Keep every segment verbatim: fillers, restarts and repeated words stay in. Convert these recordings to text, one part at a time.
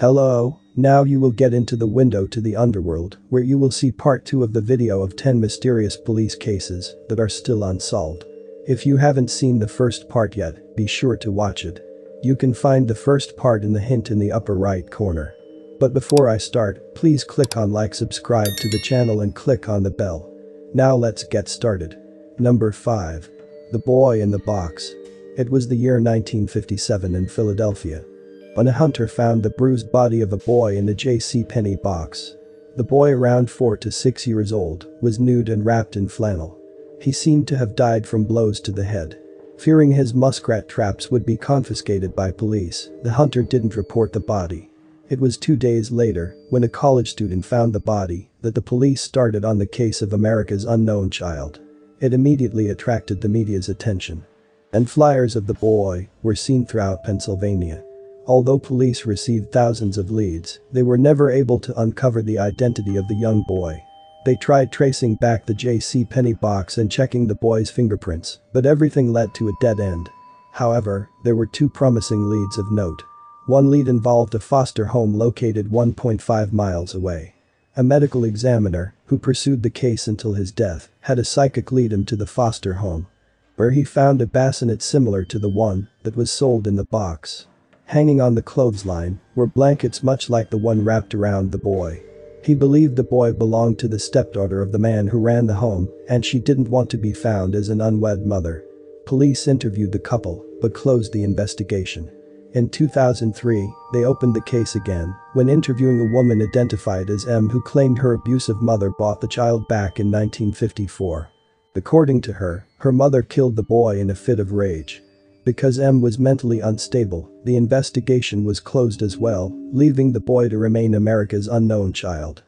Hello, now you will get into the window to the underworld, where you will see part two of the video of ten mysterious police cases that are still unsolved. If you haven't seen the first part yet, be sure to watch it. You can find the first part in the hint in the upper right corner. But before I start, please click on like, subscribe to the channel and click on the bell. Now let's get started. Number five. The Boy in the Box. It was the year nineteen fifty-seven in Philadelphia, when a hunter found the bruised body of a boy in a J C Penney box. The boy, around four to six years old, was nude and wrapped in flannel. He seemed to have died from blows to the head. Fearing his muskrat traps would be confiscated by police, the hunter didn't report the body. It was two days later, when a college student found the body, that the police started on the case of America's unknown child. It immediately attracted the media's attention, and flyers of the boy were seen throughout Pennsylvania. Although police received thousands of leads, they were never able to uncover the identity of the young boy. They tried tracing back the J C Penney box and checking the boy's fingerprints, but everything led to a dead end. However, there were two promising leads of note. One lead involved a foster home located one point five miles away. A medical examiner, who pursued the case until his death, had a psychic lead him to the foster home, where he found a bassinet similar to the one that was sold in the box. Hanging on the clothesline were blankets much like the one wrapped around the boy. He believed the boy belonged to the stepdaughter of the man who ran the home, and she didn't want to be found as an unwed mother. Police interviewed the couple, but closed the investigation. In two thousand three, they opened the case again when interviewing a woman identified as M, who claimed her abusive mother bought the child back in nineteen fifty-four. According to her, her mother killed the boy in a fit of rage. Because M was mentally unstable, the investigation was closed as well, leaving the boy to remain America's unknown child.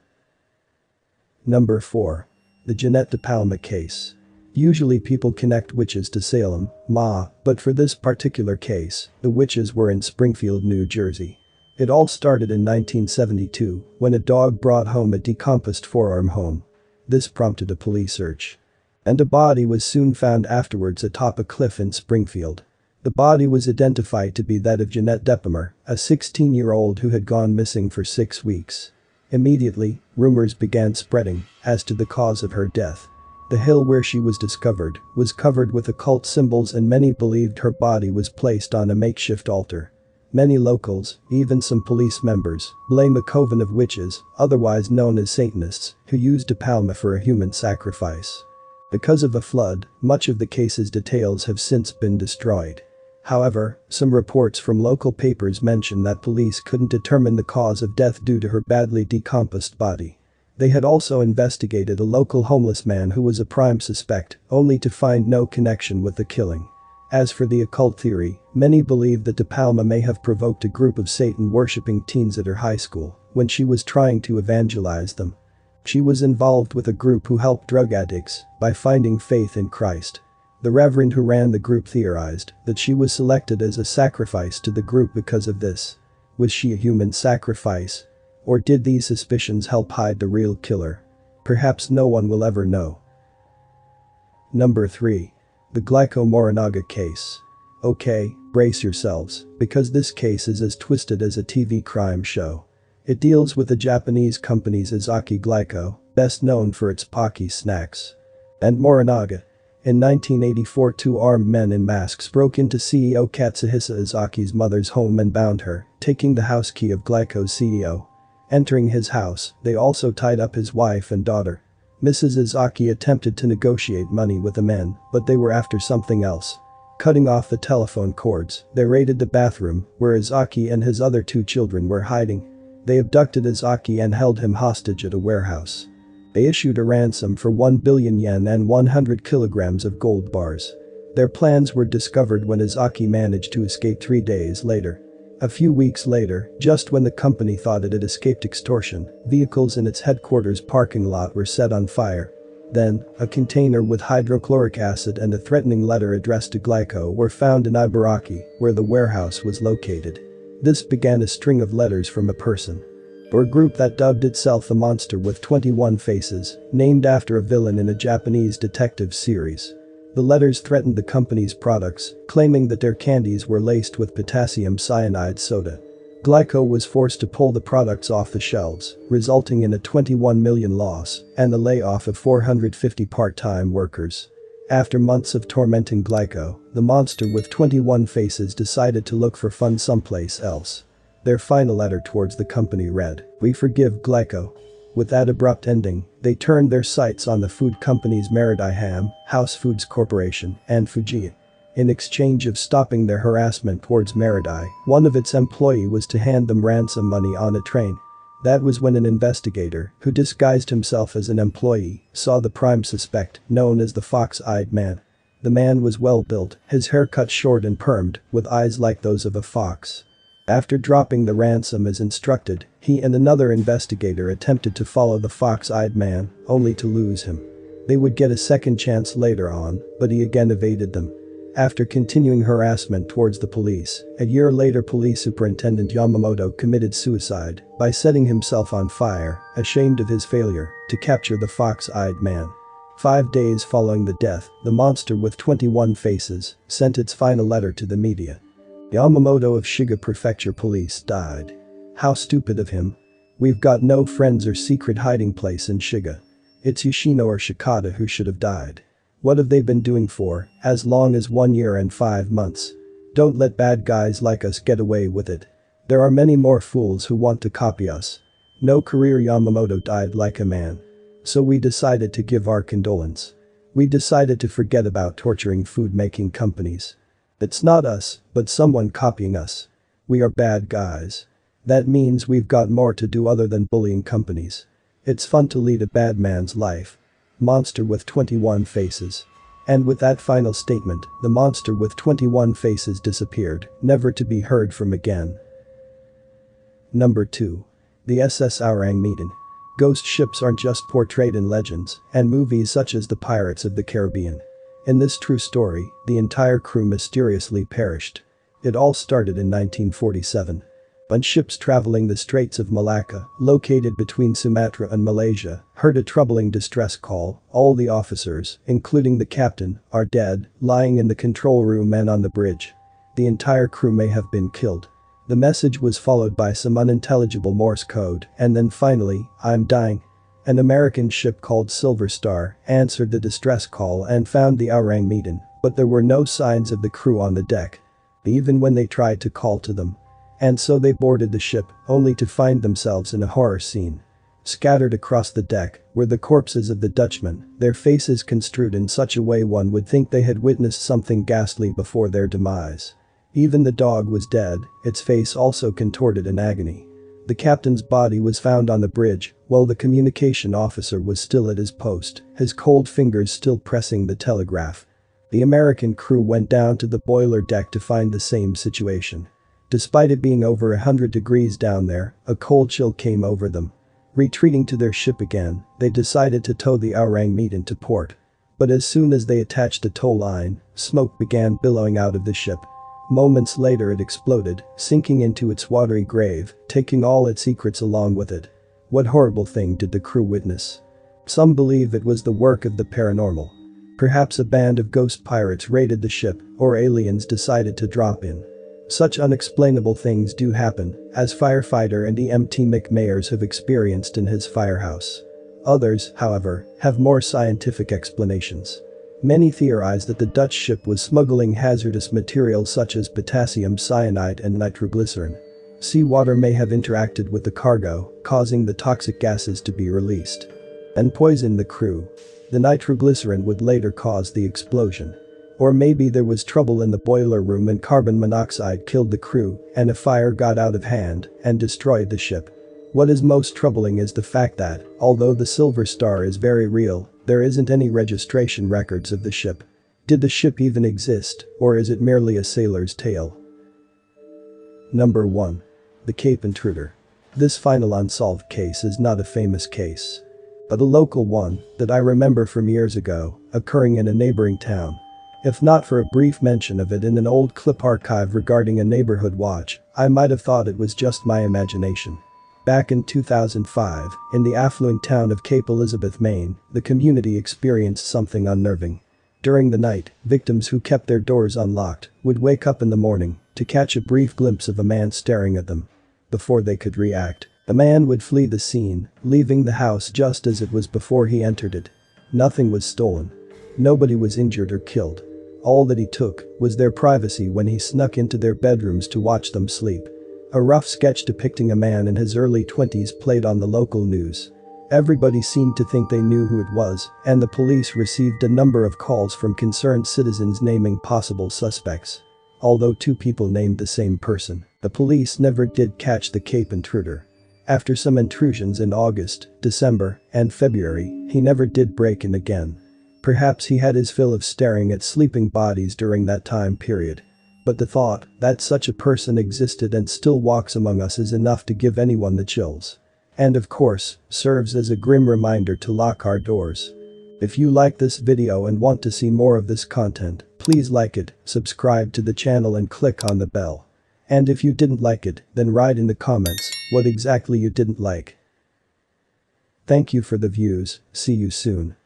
Number four. The Jeanette DePalma Case. Usually people connect witches to Salem, Ma, but for this particular case, the witches were in Springfield, New Jersey. It all started in nineteen seventy-two, when a dog brought home a decomposed forearm home. This prompted a police search, and a body was soon found afterwards atop a cliff in Springfield. The body was identified to be that of Jeanette DePalma, a sixteen-year-old who had gone missing for six weeks. Immediately, rumors began spreading as to the cause of her death. The hill where she was discovered was covered with occult symbols, and many believed her body was placed on a makeshift altar. Many locals, even some police members, blame a coven of witches, otherwise known as Satanists, who used DePalma for a human sacrifice. Because of the flood, much of the case's details have since been destroyed. However, some reports from local papers mention that police couldn't determine the cause of death due to her badly decomposed body. They had also investigated a local homeless man who was a prime suspect, only to find no connection with the killing. As for the occult theory, many believe that DePalma may have provoked a group of Satan-worshipping teens at her high school when she was trying to evangelize them. She was involved with a group who helped drug addicts by finding faith in Christ. The reverend who ran the group theorized that she was selected as a sacrifice to the group because of this. Was she a human sacrifice? Or did these suspicions help hide the real killer? Perhaps no one will ever know. Number three. The Glico-Morinaga Case. Okay, brace yourselves, because this case is as twisted as a T V crime show. It deals with the Japanese company's Izaki Glico, best known for its Pocky snacks, and Morinaga. In nineteen eighty-four, two armed men in masks broke into C E O Katsuhisa Izaki's mother's home and bound her, taking the house key of Glico's C E O. Entering his house, they also tied up his wife and daughter. Missus Izaki attempted to negotiate money with the men, but they were after something else. Cutting off the telephone cords, they raided the bathroom, where Izaki and his other two children were hiding. They abducted Izaki and held him hostage at a warehouse. They issued a ransom for one billion yen and one hundred kilograms of gold bars. Their plans were discovered when Izaki managed to escape three days later. A few weeks later, just when the company thought it had escaped extortion, vehicles in its headquarters parking lot were set on fire. Then, a container with hydrochloric acid and a threatening letter addressed to Glico were found in Ibaraki, where the warehouse was located. This began a string of letters from a person or group that dubbed itself the Monster with twenty-one Faces, named after a villain in a Japanese detective series. The letters threatened the company's products, claiming that their candies were laced with potassium cyanide soda. Glico was forced to pull the products off the shelves, resulting in a twenty-one million loss and the layoff of four hundred fifty part-time workers. After months of tormenting Glico, the monster with twenty-one faces decided to look for fun someplace else. Their final letter towards the company read, "We forgive Glico." With that abrupt ending, they turned their sights on the food companies Maridai Ham, House Foods Corporation, and Fuji. In exchange of stopping their harassment towards Maridai, one of its employees was to hand them ransom money on a train. That was when an investigator, who disguised himself as an employee, saw the prime suspect, known as the fox-eyed man. The man was well-built, his hair cut short and permed, with eyes like those of a fox. After dropping the ransom as instructed, he and another investigator attempted to follow the fox-eyed man, only to lose him. They would get a second chance later on, but he again evaded them. After continuing harassment towards the police, a year later police superintendent Yamamoto committed suicide by setting himself on fire, ashamed of his failure to capture the fox-eyed man. Five days following the death, the monster with twenty-one faces sent its final letter to the media. Yamamoto of Shiga Prefecture Police died. How stupid of him. We've got no friends or secret hiding place in Shiga. It's Yoshino or Shikata who should have died. What have they been doing for as long as one year and five months? Don't let bad guys like us get away with it. There are many more fools who want to copy us. No career. Yamamoto died like a man. So we decided to give our condolence. We decided to forget about torturing food-making companies. It's not us, but someone copying us. We are bad guys. That means we've got more to do other than bullying companies. It's fun to lead a bad man's life. Monster with twenty-one faces. And with that final statement, the monster with twenty-one faces disappeared, never to be heard from again. Number two. The S S Ourang Medan. Ghost ships aren't just portrayed in legends and movies such as the Pirates of the Caribbean. In this true story, the entire crew mysteriously perished. It all started in nineteen forty-seven. When ships traveling the Straits of Malacca, located between Sumatra and Malaysia, heard a troubling distress call, all the officers, including the captain, are dead, lying in the control room and on the bridge. The entire crew may have been killed. The message was followed by some unintelligible Morse code, and then finally, "I'm dying." An American ship called Silver Star answered the distress call and found the Ourang Medan, but there were no signs of the crew on the deck, even when they tried to call to them. And so they boarded the ship, only to find themselves in a horror scene. Scattered across the deck were the corpses of the Dutchmen, their faces construed in such a way one would think they had witnessed something ghastly before their demise. Even the dog was dead, its face also contorted in agony. The captain's body was found on the bridge, while the communication officer was still at his post, his cold fingers still pressing the telegraph. The American crew went down to the boiler deck to find the same situation. Despite it being over a hundred degrees down there, a cold chill came over them. Retreating to their ship again, they decided to tow the Ourang Medan to port. But as soon as they attached the tow line, smoke began billowing out of the ship. Moments later it exploded, sinking into its watery grave, taking all its secrets along with it. What horrible thing did the crew witness? Some believe it was the work of the paranormal. Perhaps a band of ghost pirates raided the ship, or aliens decided to drop in. Such unexplainable things do happen, as firefighter and E M T Mick Myers have experienced in his firehouse. Others, however, have more scientific explanations. Many theorize that the Dutch ship was smuggling hazardous materials such as potassium cyanide and nitroglycerin. Seawater may have interacted with the cargo, causing the toxic gases to be released and poisoned the crew. The nitroglycerin would later cause the explosion. Or maybe there was trouble in the boiler room and carbon monoxide killed the crew and a fire got out of hand and destroyed the ship. What is most troubling is the fact that, although the Silver Star is very real, there isn't any registration records of the ship. Did the ship even exist, or is it merely a sailor's tale? Number one. The Cape Intruder. This final unsolved case is not a famous case, but a local one that I remember from years ago, occurring in a neighboring town. If not for a brief mention of it in an old clip archive regarding a neighborhood watch, I might have thought it was just my imagination. Back in two thousand five, in the affluent town of Cape Elizabeth, Maine, the community experienced something unnerving. During the night, victims who kept their doors unlocked would wake up in the morning to catch a brief glimpse of a man staring at them. Before they could react, the man would flee the scene, leaving the house just as it was before he entered it. Nothing was stolen. Nobody was injured or killed. All that he took was their privacy when he snuck into their bedrooms to watch them sleep. A rough sketch depicting a man in his early twenties played on the local news. Everybody seemed to think they knew who it was, and the police received a number of calls from concerned citizens naming possible suspects. Although two people named the same person, the police never did catch the Cape Intruder. After some intrusions in August, December, and February, he never did break in again. Perhaps he had his fill of staring at sleeping bodies during that time period. But the thought that such a person existed and still walks among us is enough to give anyone the chills. And of course, serves as a grim reminder to lock our doors. If you like this video and want to see more of this content, please like it, subscribe to the channel and click on the bell. And if you didn't like it, then write in the comments what exactly you didn't like. Thank you for the views, see you soon.